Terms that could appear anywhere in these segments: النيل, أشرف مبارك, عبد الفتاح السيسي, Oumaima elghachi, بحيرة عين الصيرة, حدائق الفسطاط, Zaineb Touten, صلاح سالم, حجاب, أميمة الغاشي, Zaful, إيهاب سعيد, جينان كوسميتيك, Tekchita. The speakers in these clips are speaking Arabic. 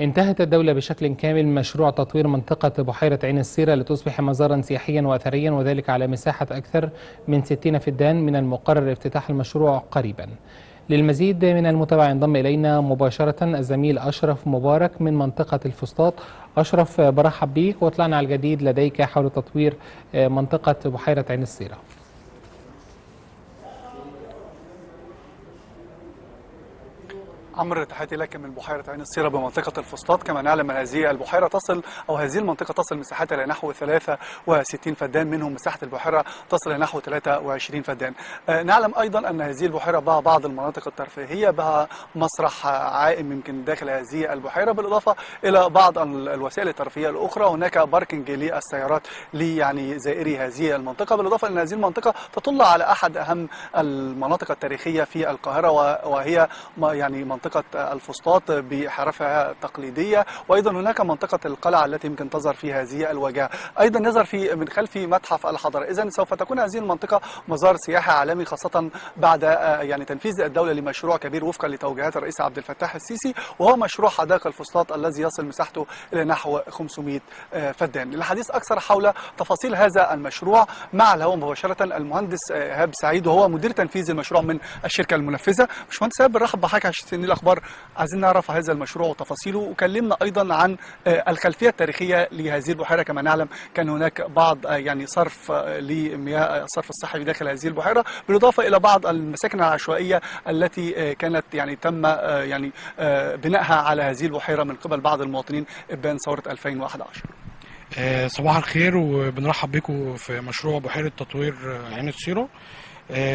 انتهت الدولة بشكل كامل مشروع تطوير منطقة بحيرة عين الصيرة لتصبح مزارا سياحيا وأثريا، وذلك على مساحة أكثر من 60 فدان من المقرر افتتاح المشروع قريبا. للمزيد من المتابعة ينضم إلينا مباشرة الزميل أشرف مبارك من منطقة الفسطاط. أشرف، برحب بيك واطلعنا على الجديد لديك حول تطوير منطقة بحيرة عين الصيرة. عمرو، تحياتي لك من بحيرة عين الصيرة بمنطقة الفسطاط. كما نعلم هذه البحيرة تصل أو هذه المنطقة تصل مساحتها إلى نحو 63 فدان، منهم مساحة البحيرة تصل إلى نحو 23 فدان. نعلم أيضا أن هذه البحيرة بها بعض المناطق الترفيهية، بها مسرح عائم يمكن داخل هذه البحيرة، بالإضافة إلى بعض الوسائل الترفيهية الأخرى. هناك باركنج للسيارات يعني زائري هذه المنطقة، بالإضافة أن هذه المنطقة تطل على أحد أهم المناطق التاريخية في القاهرة، وهي يعني منطقة الفسطاط بحرفها التقليدية، وأيضا هناك منطقة القلعة التي يمكن تظهر فيها هذه الواجهة، أيضا يظهر في من خلف متحف الحضارة. إذا سوف تكون هذه المنطقة مزار سياحي عالمي، خاصة بعد يعني تنفيذ الدولة لمشروع كبير وفقا لتوجيهات الرئيس عبد الفتاح السيسي، وهو مشروع حدائق الفسطاط الذي يصل مساحته إلى نحو 500 فدان. للحديث أكثر حول تفاصيل هذا المشروع مع الهواء مباشرة المهندس إيهاب سعيد، وهو مدير تنفيذ المشروع من الشركة المنفذة. باشمهندس إيهاب، بنرحب بحضرتك عشان الأخبار، عايزين نعرف هذا المشروع وتفاصيله، وكلمنا أيضا عن الخلفية التاريخية لهذه البحيرة. كما نعلم كان هناك بعض يعني صرف لمياه، الصرف الصحي داخل هذه البحيرة، بالإضافة إلى بعض المساكن العشوائية التي كانت يعني تم يعني بنائها على هذه البحيرة من قبل بعض المواطنين إبان ثورة 2011. صباح الخير، وبنرحب بكم في مشروع بحيرة تطوير عين الصيرة.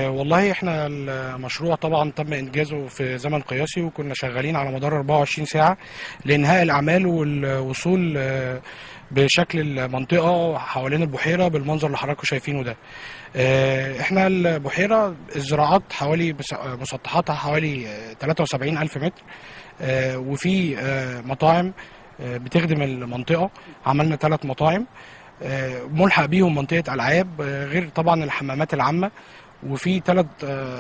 والله احنا المشروع طبعا تم انجازه في زمن قياسي، وكنا شغالين على مدار 24 ساعة لانهاء الاعمال والوصول بشكل المنطقة حوالين البحيرة بالمنظر اللي حضراتكم شايفينه ده. احنا البحيرة الزراعات حوالي مسطحاتها حوالي 73000 متر، وفي مطاعم بتخدم المنطقة. عملنا 3 مطاعم ملحق بيهم منطقة العاب، غير طبعا الحمامات العامة، وفي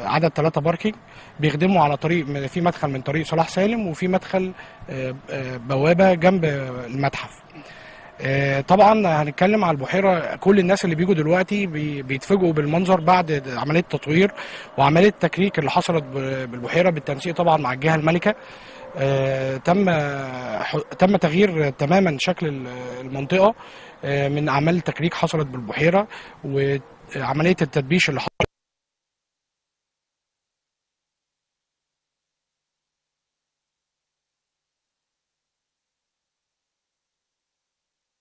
عدد 3 باركينج بيخدموا على طريق، في مدخل من طريق صلاح سالم، وفي مدخل بوابه جنب المتحف. طبعا هنتكلم على البحيره، كل الناس اللي بيجوا دلوقتي بيتفاجئوا بالمنظر بعد عمليه التطوير وعمليه التكريك اللي حصلت بالبحيره بالتنسيق طبعا مع الجهه المالكه. تم تغيير تماما شكل المنطقه من اعمال التكريك حصلت بالبحيره، وعمليه التدبيش اللي حصلت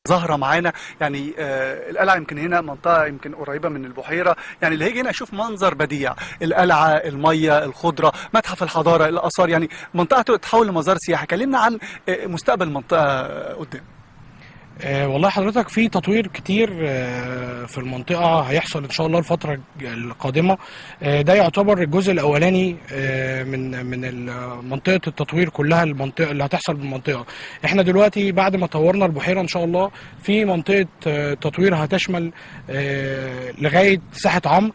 ظاهره معانا. يعني القلعه يمكن هنا منطقه يمكن قريبه من البحيره، يعني اللي هيجي هنا يشوف منظر بديع، القلعه، الميه، الخضره، متحف الحضاره، الاثار، يعني منطقه تتحول لمزار سياحي. كلمنا عن مستقبل المنطقه قدام. والله حضرتك في تطوير كتير في المنطقة هيحصل إن شاء الله الفترة القادمة. ده يعتبر الجزء الأولاني من منطقة التطوير كلها، المنطقة اللي هتحصل بالمنطقة. احنا دلوقتي بعد ما طورنا البحيرة إن شاء الله في منطقة تطوير هتشمل لغاية ساحة عمرو.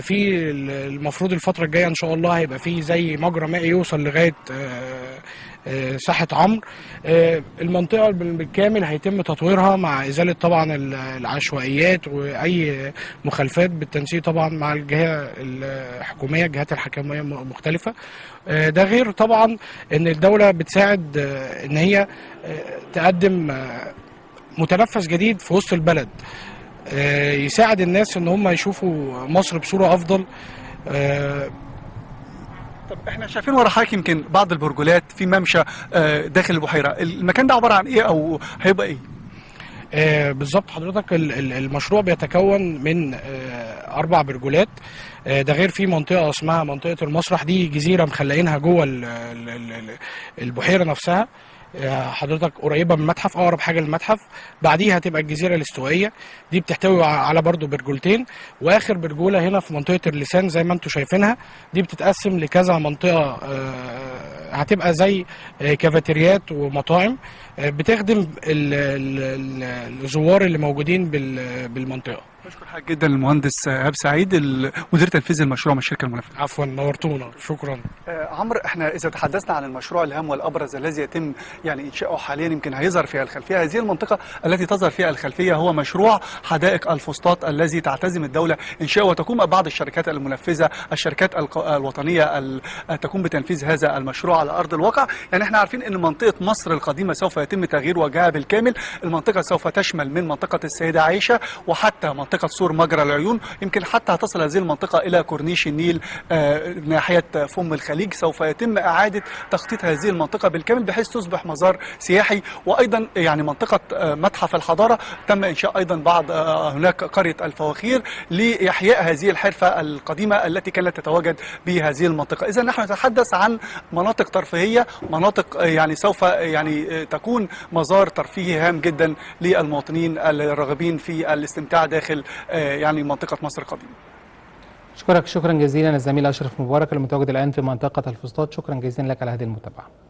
في المفروض الفترة الجاية إن شاء الله هيبقى في زي مجرى مائي يوصل لغاية ساحة عمرو. المنطقة بالكامل هيتم تطويرها مع إزالة طبعا العشوائيات وأي مخالفات بالتنسيق طبعا مع الجهة الحكومية، الجهات الحكومية مختلفة. ده غير طبعا إن الدولة بتساعد إن هي تقدم متنفس جديد في وسط البلد، يساعد الناس إن هم يشوفوا مصر بصورة أفضل. طب احنا شايفين ورا حضرتك يمكن بعض البرجولات في ممشى داخل البحيره، المكان ده عباره عن ايه او هيبقى ايه؟ بالظبط حضرتك المشروع بيتكون من 4 برجولات. ده غير في منطقه اسمها منطقه المسرح، دي جزيره مخلقينها جوه البحيره نفسها حضرتك، قريبه من المتحف، اقرب حاجه للمتحف. بعديها هتبقى الجزيره الاستوائيه، دي بتحتوي على برضو برجولتين، واخر برجوله هنا في منطقه اللسان زي ما انتم شايفينها، دي بتتقسم لكذا منطقه هتبقى زي كافيتريات ومطاعم بتخدم الزوار اللي موجودين بالمنطقه. بشكر حضرتك جدا المهندس إيهاب سعيد مدير تنفيذي المشروع من الشركه المنافسه. عفوا، نورتونا، شكرا. عمرو، احنا اذا تحدثنا عن المشروع الهام والابرز الذي يتم يعني انشاؤه حاليا، يمكن هيظهر فيها الخلفيه، هذه المنطقه التي تظهر فيها الخلفيه هو مشروع حدائق الفسطاط الذي تعتزم الدوله انشاؤه وتقوم بعض الشركات المنفذه، الشركات الوطنيه تقوم بتنفيذ هذا المشروع على ارض الواقع. يعني احنا عارفين ان منطقه مصر القديمه سوف يتم تغيير وجهها بالكامل، المنطقه سوف تشمل من منطقه السيده عائشه وحتى منطقه سور مجرى العيون، يمكن حتى هتصل هذه المنطقه الى كورنيش النيل ناحيه فم الخليج. سوف يتم اعاده تخطيط هذه المنطقه بالكامل بحيث تصبح مزار سياحي، وايضا يعني منطقه متحف الحضاره تم انشاء ايضا بعض هناك قريه الفواخير لإحياء هذه الحرفه القديمه التي كانت تتواجد بهذه المنطقه. اذا نحن نتحدث عن مناطق ترفيهيه، مناطق يعني سوف يعني تكون مزار ترفيهي هام جدا للمواطنين الراغبين في الاستمتاع داخل يعني منطقة مصر القديمة. شكرا جزيلا الزميل أشرف مبارك المتواجد الآن في منطقة الفسطاط، شكرا جزيلا لك على هذه المتابعة.